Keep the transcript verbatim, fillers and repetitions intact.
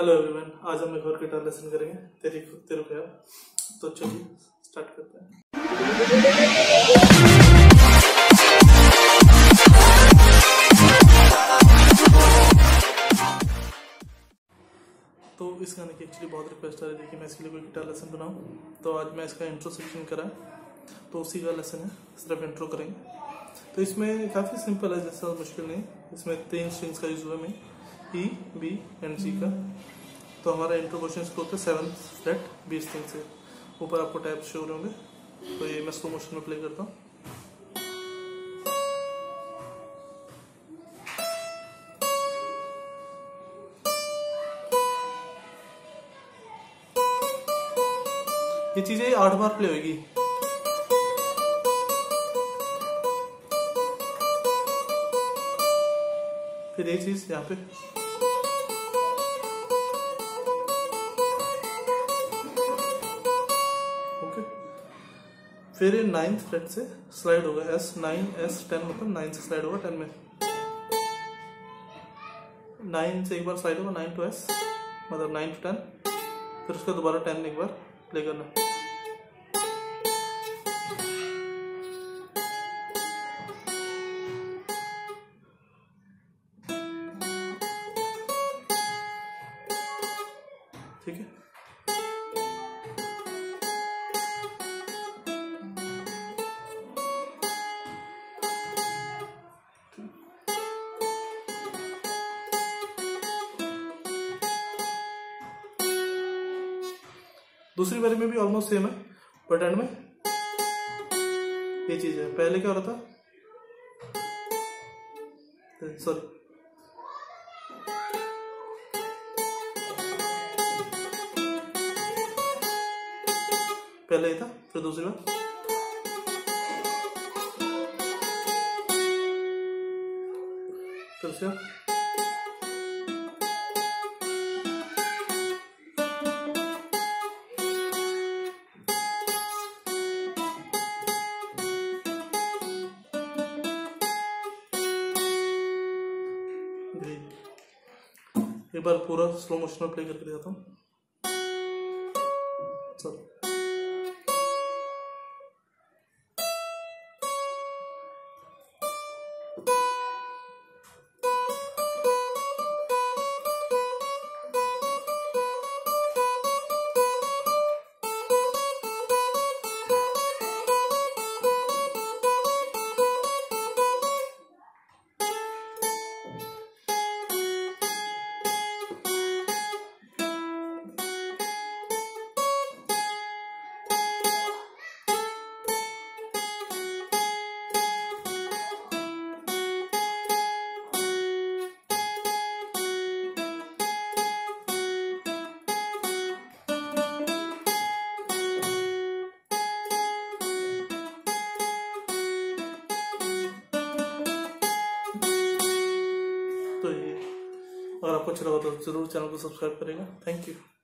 Hello everyone, आज हम एक और गिटार लेसन करेंगे। तेरी तेरे को तो चलिए स्टार्ट करते हैं। तो इस गाने की एक्चुअली बहुत रिक्वेस्ट आ रही थी कि मैं इसके लिए कोई गिटार लेसन बनाऊं, तो आज मैं इसका इंट्रो सेक्शन करा, तो उसी का लेसन है, सिर्फ इंट्रो करेंगे। तो इसमें काफ़ी सिंपल है, जैसा मुश्किल नहीं। इसमें तीन स्ट्रिंग्स का यूज हुआ है, ई बी एंड सी का। तो हमारा इंट्रो क्वेश्चन को होता है सेवन फ्लैट बी स्ट्रिंग से। ऊपर आपको टाइप शो हो रहे होंगे, तो ये मैं स्लो मोशन में प्ले करता हूँ। ये चीजें आठ बार प्ले होगी। फिर ये चीज यहाँ पे ओके। फिर ये नाइन्थ फ्रेट से स्लाइड होगा, एस नाइन एस टेन, मतलब नाइन से स्लाइड होगा टेन में। नाइन से एक बार स्लाइड होगा, नाइन टू एस मतलब नाइन टू टेन। फिर उसका दोबारा टेन एक बार प्ले करना। ठीक है, दूसरी बारी में भी ऑलमोस्ट सेम है, बट एंड में ये चीज है। पहले क्या हो रहा था, सॉरी पहले ही था, फिर दूसरी बार, फिर से एक बार पूरा स्लो मोशन में प्ले करके दिखाता हूँ। चलो कुछ रहा तो जरूर चैनल को सब्सक्राइब करेगा। Thank you.